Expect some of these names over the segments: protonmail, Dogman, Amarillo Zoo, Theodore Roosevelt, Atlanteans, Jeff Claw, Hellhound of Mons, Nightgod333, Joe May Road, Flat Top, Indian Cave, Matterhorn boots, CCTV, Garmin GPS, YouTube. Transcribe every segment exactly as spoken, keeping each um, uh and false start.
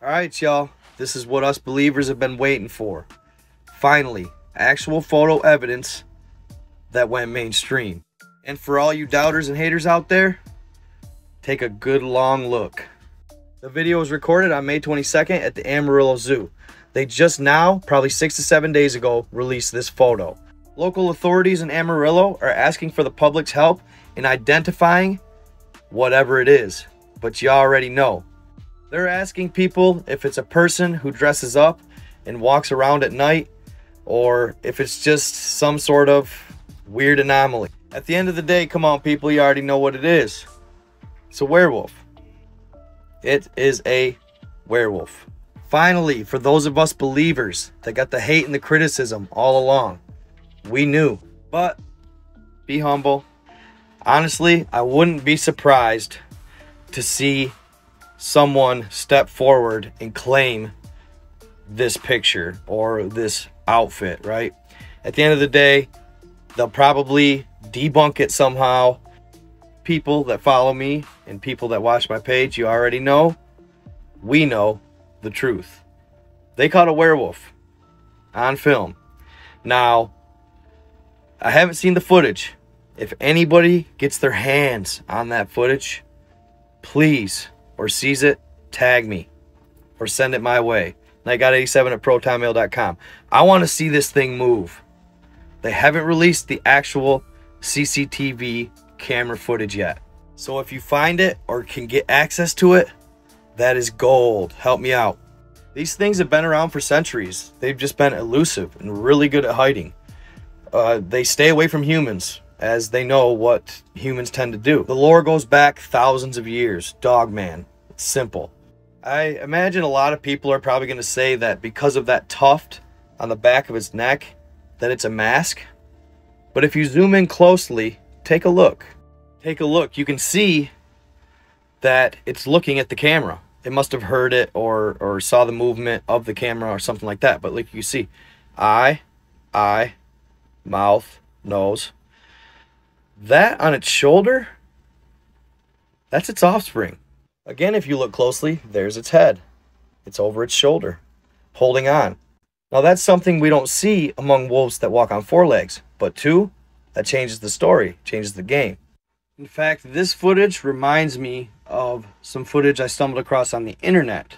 All right, y'all, this is what us believers have been waiting for. Finally, actual photo evidence that went mainstream. And for all you doubters and haters out there, take a good long look. The video was recorded on May twenty-second at the Amarillo Zoo. They just now, probably six to seven days ago, released this photo. Local authorities in Amarillo are asking for the public's help in identifying whatever it is, but you already know. They're asking people if it's a person who dresses up and walks around at night, or if it's just some sort of weird anomaly. At the end of the day, come on people, you already know what it is. It's a werewolf. It is a werewolf. Finally, for those of us believers that got the hate and the criticism all along, we knew, but be humble. Honestly, I wouldn't be surprised to see someone step forward and claim this picture or this outfit, right? At the end of the day, they'll probably debunk it somehow. People that follow me and people that watch my page, you already know, we know the truth. They caught a werewolf on film. Now, I haven't seen the footage. If anybody gets their hands on that footage, please, or sees it, tag me or send it my way. nightgod eighty-seven at protonmail dot com. I want to see this thing move. They haven't released the actual C C T V camera footage yet. So if you find it or can get access to it, that is gold. Help me out. These things have been around for centuries. They've just been elusive and really good at hiding. Uh, they stay away from humans, as they know what humans tend to do. The lore goes back thousands of years. Dogman. It's simple. I imagine a lot of people are probably going to say that because of that tuft on the back of its neck, that it's a mask. But if you zoom in closely, take a look. Take a look. You can see that it's looking at the camera. It must have heard it or, or saw the movement of the camera or something like that. But like you see, eye, eye, mouth, nose. That on its shoulder, that's its offspring. Again, if you look closely, there's its head. It's over its shoulder, holding on. Now, that's something we don't see among wolves that walk on four legs. But two, that changes the story, changes the game. In fact, this footage reminds me of some footage I stumbled across on the internet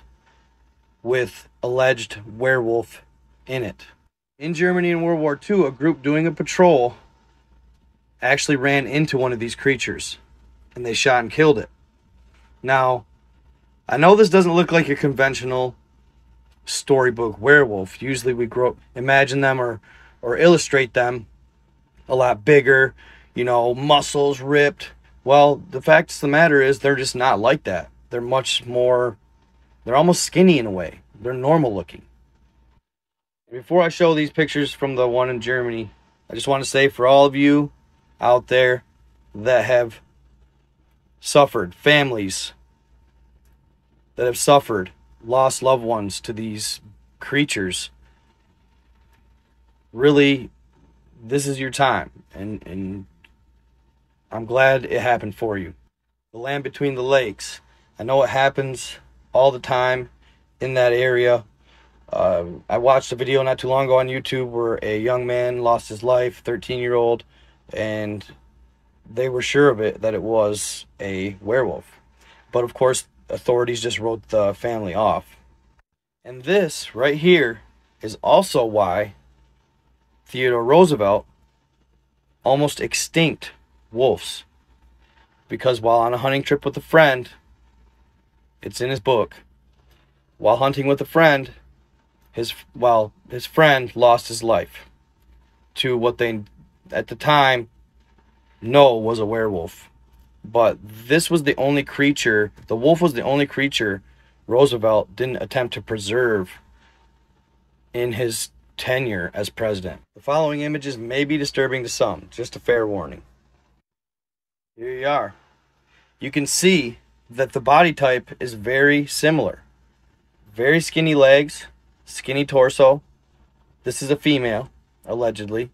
with alleged werewolf in it. In Germany in World War Two, a group doing a patrol actually ran into one of these creatures and they shot and killed it. Now, I know this doesn't look like a conventional storybook werewolf. Usually we grow imagine them or or illustrate them a lot bigger, you know, muscles ripped. Well, the fact of the matter is they're just not like that. They're much more, they're almost skinny in a way. They're normal looking. Before I show these pictures from the one in Germany, I just want to say for all of you out there that have suffered, families that have suffered, lost loved ones to these creatures, really, this is your time, and and I'm glad it happened for you. The land between the lakes, I know it happens all the time in that area. uh, I watched a video not too long ago on YouTube where a young man lost his life, thirteen year old, and they were sure of it, that it was a werewolf. But of course, authorities just wrote the family off. And this right here is also why Theodore Roosevelt almost extinct wolves. Because while on a hunting trip with a friend, it's in his book, while hunting with a friend, his, well, his friend lost his life to what they at the time no was a werewolf. But this was the only creature, the wolf was the only creature Roosevelt didn't attempt to preserve in his tenure as president. The following images may be disturbing to some, just a fair warning. Here you are. You can see that the body type is very similar. Very skinny legs, skinny torso. This is a female, allegedly.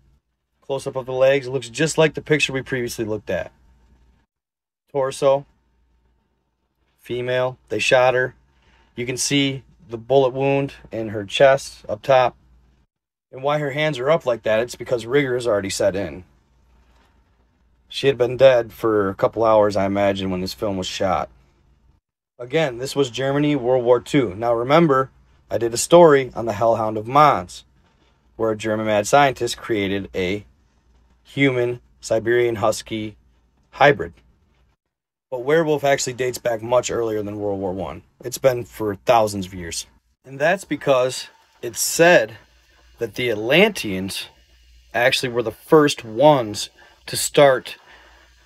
Close-up of the legs, it looks just like the picture we previously looked at. Torso, female, they shot her. You can see the bullet wound in her chest up top. And why her hands are up like that, it's because rigor has already set in. She had been dead for a couple hours, I imagine, when this film was shot. Again, this was Germany, World War Two. Now remember, I did a story on the Hellhound of Mons, where a German mad scientist created a human Siberian Husky hybrid. But werewolf actually dates back much earlier than World War One. It's been for thousands of years. And that's because it's said that the Atlanteans actually were the first ones to start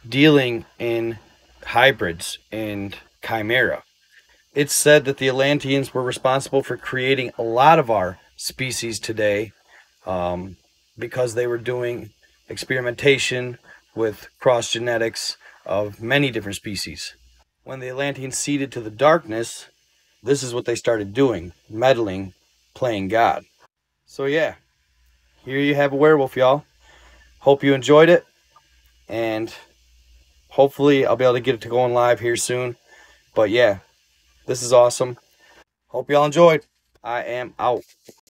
dealing in hybrids and chimera. It's said that the Atlanteans were responsible for creating a lot of our species today, um, because they were doing experimentation with cross genetics of many different species. When the Atlanteans ceded to the darkness, this is what they started doing, meddling, playing God. So yeah, here you have a werewolf, y'all. Hope you enjoyed it, and hopefully I'll be able to get it to going live here soon. But yeah, this is awesome. Hope y'all enjoyed. I am out.